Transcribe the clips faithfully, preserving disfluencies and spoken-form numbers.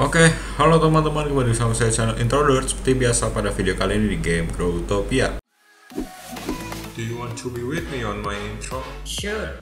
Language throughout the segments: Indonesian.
Oke, halo teman-teman, kembali bersama saya channel IntroDirt. Seperti biasa pada video kali ini di game Growtopia. Do you want to be with me on my intro? Sure.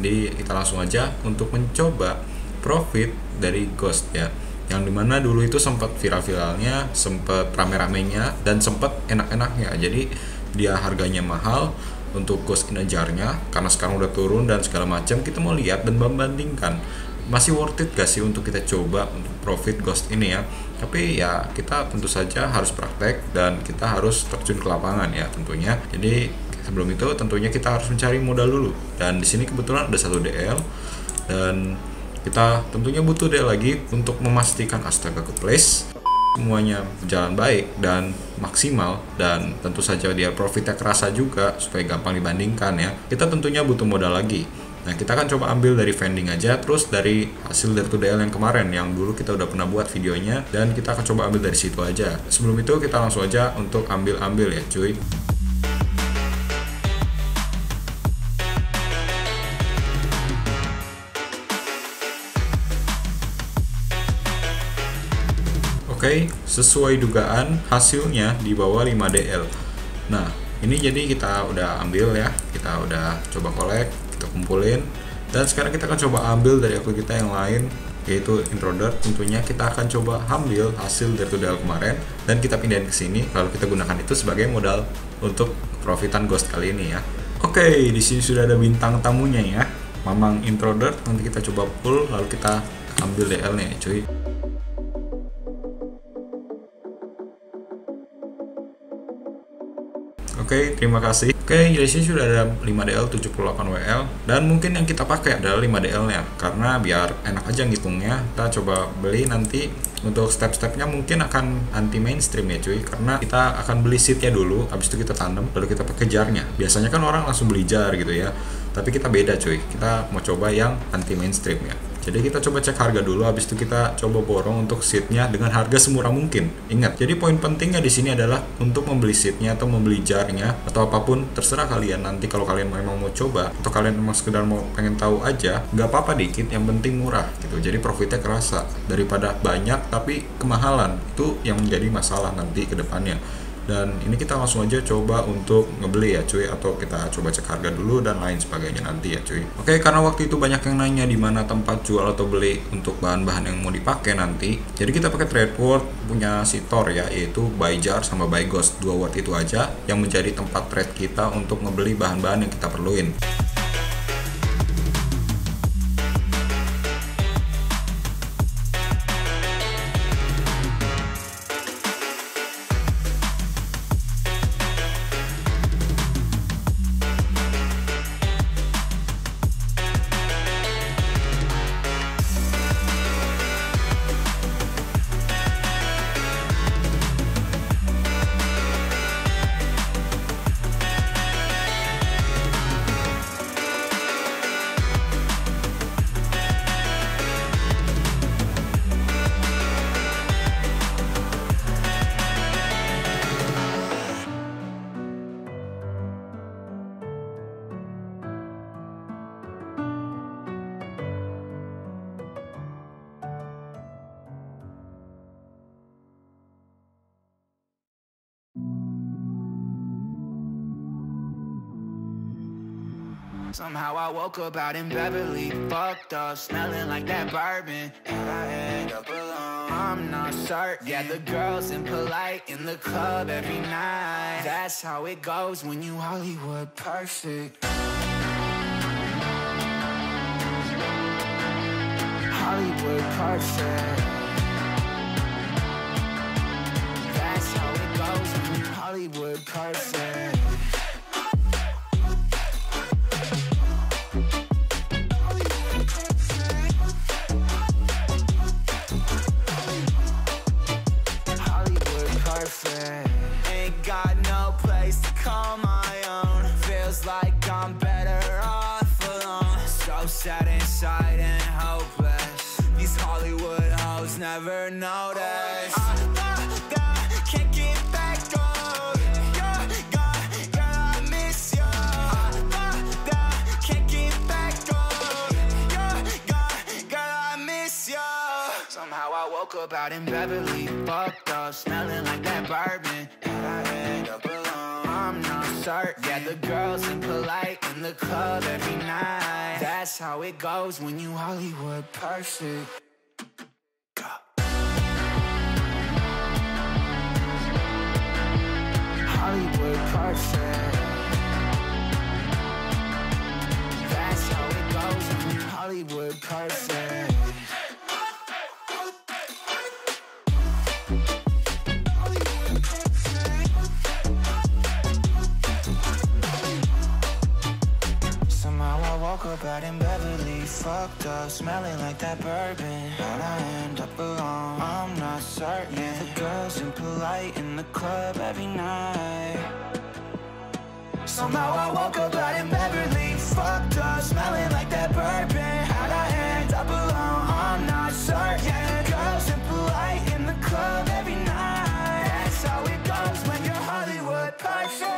Jadi kita langsung aja untuk mencoba profit dari ghost ya, yang dimana dulu itu sempat viral-viralnya, sempat rame-ramenya, dan sempat enak-enaknya. Jadi dia harganya mahal untuk ghost in a jar-nya, karena sekarang udah turun dan segala macam. Kita mau lihat dan membandingkan masih worth it gak sih untuk kita coba untuk profit ghost ini ya. Tapi ya kita tentu saja harus praktek dan kita harus terjun ke lapangan ya tentunya. Jadi sebelum itu tentunya kita harus mencari modal dulu, dan di sini kebetulan ada satu D L dan kita tentunya butuh D L lagi untuk memastikan astaga ke place semuanya berjalan baik dan maksimal, dan tentu saja dia profitnya kerasa juga supaya gampang dibandingkan ya. Kita tentunya butuh modal lagi. Nah, kita akan coba ambil dari vending aja, terus dari hasil dari two D L yang kemarin yang dulu kita udah pernah buat videonya, dan kita akan coba ambil dari situ aja. Sebelum itu kita langsung aja untuk ambil-ambil ya cuy. Oke, sesuai dugaan hasilnya di bawah lima D L. Nah, ini jadi kita udah ambil ya, kita udah coba kolek, kita kumpulin, dan sekarang kita akan coba ambil dari akun kita yang lain, yaitu IntroDirt. Tentunya kita akan coba ambil hasil dari two D L kemarin dan kita pindahin ke sini, lalu kita gunakan itu sebagai modal untuk profitan ghost kali ini ya. Oke, di sini sudah ada bintang tamunya ya, Mamang IntroDirt. Nanti kita coba pull, lalu kita ambil D L-nya ya cuy. Oke, okay, terima kasih. Oke, okay, di sini sudah ada lima D L, tujuh puluh delapan W L, dan mungkin yang kita pakai adalah lima D L-nya karena biar enak aja ngitungnya. Kita coba beli nanti untuk step-stepnya mungkin akan anti mainstream ya cuy, karena kita akan beli seatnya dulu, habis itu kita tanam, lalu kita pakai jarnya. Biasanya kan orang langsung beli jar gitu ya, tapi kita beda cuy, kita mau coba yang anti mainstream ya. Jadi kita coba cek harga dulu, habis itu kita coba borong untuk seatnya dengan harga semurah mungkin. Ingat, jadi poin pentingnya di sini adalah untuk membeli seatnya atau membeli jarnya atau apapun, terserah kalian nanti kalau kalian memang mau coba atau kalian memang sekedar mau pengen tahu aja, nggak apa-apa dikit, yang penting murah gitu. Jadi profitnya kerasa daripada banyak tapi kemahalan, itu yang menjadi masalah nanti ke depannya. Dan ini kita langsung aja coba untuk ngebeli ya cuy, atau kita coba cek harga dulu dan lain sebagainya nanti ya cuy. Oke, karena waktu itu banyak yang nanya di mana tempat jual atau beli untuk bahan-bahan yang mau dipakai nanti. Jadi kita pakai TradeWord punya si Thor ya, yaitu buy jar sama buy ghost, dua word itu aja yang menjadi tempat trade kita untuk ngebeli bahan-bahan yang kita perluin. Somehow I woke up out in Beverly, fucked up, smelling like that bourbon, and I end up alone, I'm not certain. Yeah, the girls impolite in the club every night, that's how it goes when you Hollywood perfect. Hollywood perfect, that's how it goes when you Hollywood perfect. Sad inside and hopeless, these Hollywood hoes never notice. I thought that I can't get back on. You're gone, girl, I miss you. I thought Woke up out in Beverly, fucked up, smelling like that bourbon. And I end up alone, I'm not certain. Yeah, the girls seem polite in the club every night. That's how it goes when you Hollywood perfect. Hollywood perfect. That's how it goes when you Hollywood perfect. Somehow I woke up out in Beverly, fucked up, smelling like that bourbon. How'd I end up alone? I'm not certain. Yeah, the girls seem polite in the club every night. Somehow I woke up out in Beverly, fucked up, smelling like that bourbon. How'd I end up alone? I'm not certain. Yeah, the girls seem polite in the club every night. That's how it goes when you're Hollywood perfect.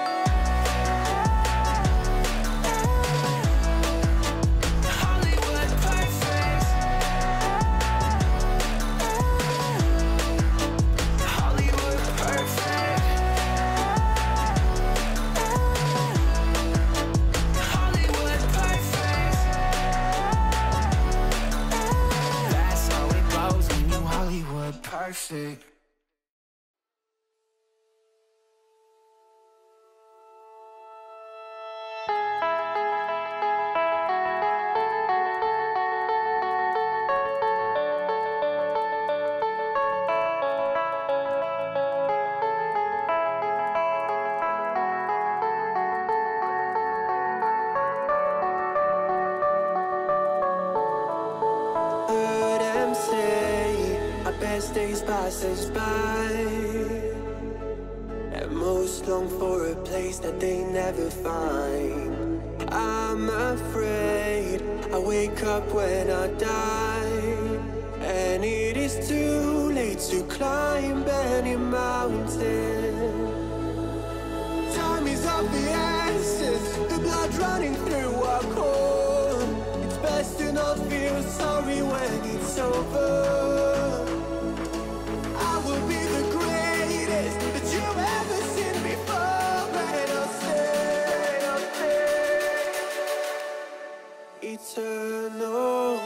Perfect. Days passes by, and most long for a place that they never find. I'm afraid I wake up when I die, and it is too late to climb any mountain. Time is of the essence, the blood running through our core. It's best to not feel sorry when it's over. Eternal.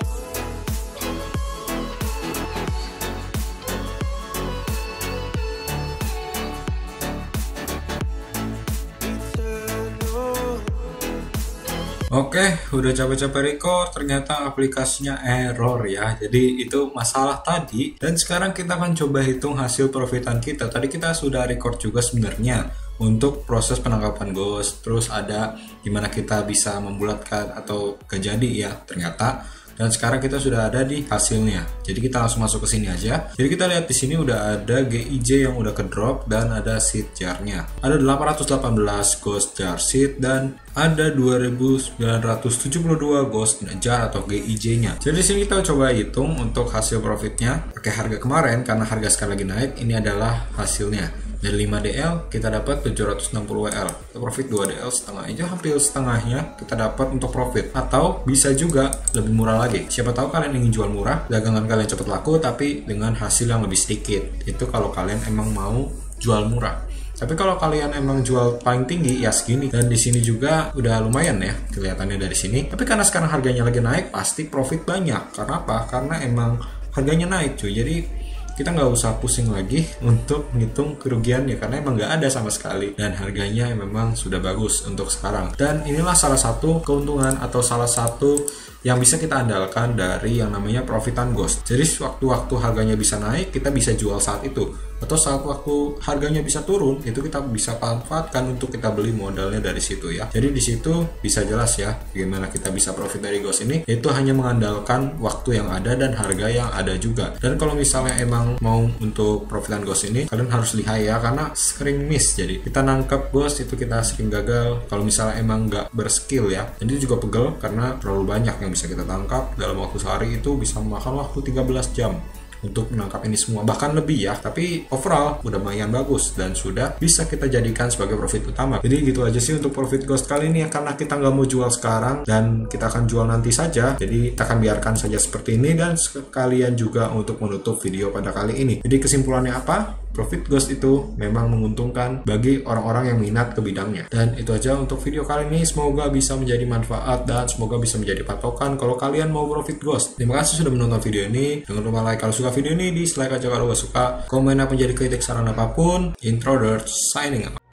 Oke, udah coba-coba record, ternyata aplikasinya error ya. Jadi itu masalah tadi. Dan sekarang kita akan coba hitung hasil profitan kita. Tadi kita sudah record juga sebenarnya untuk proses penangkapan ghost. Terus ada gimana kita bisa membulatkan atau kejadi ya ternyata. Dan sekarang kita sudah ada di hasilnya. Jadi kita langsung masuk ke sini aja. Jadi kita lihat di sini udah ada G I J yang udah ke drop dan ada seed jarnya. Ada delapan ratus delapan belas ghost jar seed dan ada dua ribu sembilan ratus tujuh puluh dua ghost jar atau G I J-nya. Jadi di sini kita coba hitung untuk hasil profitnya pakai harga kemarin karena harga sekali lagi naik. Ini adalah hasilnya. Dari lima D L kita dapat tujuh ratus enam puluh W L, kita profit dua D L setengah aja, hampir setengahnya kita dapat untuk profit. Atau bisa juga lebih murah lagi, siapa tahu kalian ingin jual murah, dagangan kalian cepat laku tapi dengan hasil yang lebih sedikit. Itu kalau kalian emang mau jual murah. Tapi kalau kalian emang jual paling tinggi ya segini. Dan di sini juga udah lumayan ya kelihatannya dari sini. Tapi karena sekarang harganya lagi naik pasti profit banyak. Karena apa? Karena emang harganya naik cuy. Jadi kita nggak usah pusing lagi untuk menghitung kerugiannya karena emang nggak ada sama sekali. Dan harganya memang sudah bagus untuk sekarang. Dan inilah salah satu keuntungan atau salah satu yang bisa kita andalkan dari yang namanya profitan ghost. Jadi waktu-waktu harganya bisa naik kita bisa jual saat itu, atau saat waktu harganya bisa turun itu kita bisa manfaatkan untuk kita beli modalnya dari situ ya. Jadi di situ bisa jelas ya gimana kita bisa profit dari ghost ini, itu hanya mengandalkan waktu yang ada dan harga yang ada juga. Dan kalau misalnya emang mau untuk profitan ghost ini kalian harus lihai ya karena sering miss. Jadi kita nangkep ghost itu kita sering gagal kalau misalnya emang nggak berskill ya. Jadi itu juga pegel karena terlalu banyak yang bisa kita tangkap dalam waktu sehari. Itu bisa memakan waktu tiga belas jam untuk menangkap ini semua, bahkan lebih ya, tapi overall udah lumayan bagus dan sudah bisa kita jadikan sebagai profit utama. Jadi gitu aja sih untuk profit ghost kali ini ya, karena kita nggak mau jual sekarang dan kita akan jual nanti saja, jadi kita akan biarkan saja seperti ini. Dan sekalian juga untuk menutup video pada kali ini, jadi kesimpulannya apa? Profit ghost itu memang menguntungkan bagi orang-orang yang minat ke bidangnya. Dan itu aja untuk video kali ini, semoga bisa menjadi manfaat dan semoga bisa menjadi patokan kalau kalian mau profit ghost. Terima kasih sudah menonton video ini, jangan lupa like kalau suka video ini, dislike aja kalau gak suka, komen apa menjadi kritik saran apapun. IntroDirt signing up.